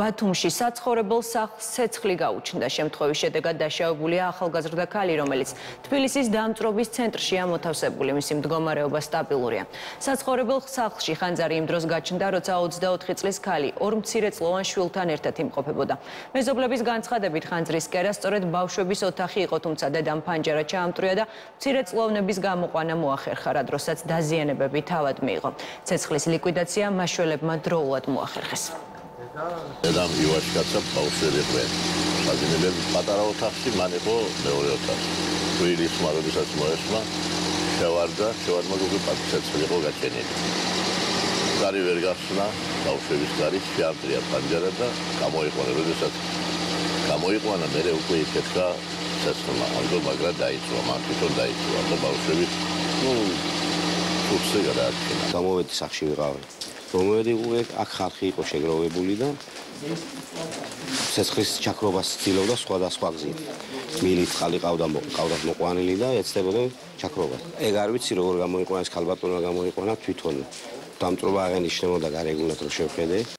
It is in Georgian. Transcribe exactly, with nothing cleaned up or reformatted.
ბათუმში საცხოვრებელ სახლს ცეცხლი გაუჩნდა. Შემთხვევის შედეგად დაშავებულია ახალგაზრდა ქალი, რომელიც თბილისის დამწრობის ცენტრში ამოთავსებული. მისი მდგომარეობა სტაბილურია. Საცხოვრებელ სახლში ხანძარი იმ დროს გაჩნდა, როცა ოცდაოთხი წლის ქალი ორ მცირეწლოვან შვილთან ერთად იმყოფებოდა. მეზობლების განცხადებით, ხანძრის კერა სწორედ ბავშვების ოთახი იყო, თუმცა დედამ ფანჯარა ჩაამტრია და მცირეწლოვნების გამოყვანა მოახერხა, რა დროსაც დაზიანებები თავად მიიღო. Ცეცხლის ლიკვიდაცია მაშველებმა დროულად მოახერხეს. Am ioșcat să pauze de pe. Adică patara o taxi, mane po nevoie o taxi. Cuilis mă rog să-ți măreșma, șevarda, șevarda mă rog pe patru să-ți facă o gătenie. Cari vergasna, pauze de cari, fiatria pangerada, cam o icoană de să-ți. Cam o icoană mere o cuie pe ca să-ți mă. Am zis mă grad aici, mă am putut aici, am zis pauze de. Nu, nu se gădește. Cam o vezi să-și virav. Რომელიც უკვე აქ ხალხი იყო შეგროვებული და ცეცხლის ჩაქრობას ცდილობდა სხვადასხვა გზით. მილით ხალი ყავდა ყავდა მოყვანილი და ეცდებოდა ჩაქრობა. ეგ არ ვიცი როგორ გამოიყვანა, ეს ქალბატონმა გამოიყვანა თვითონ. დამწრობა აღენიშნებოდა გარეგულად რომ შევხედე.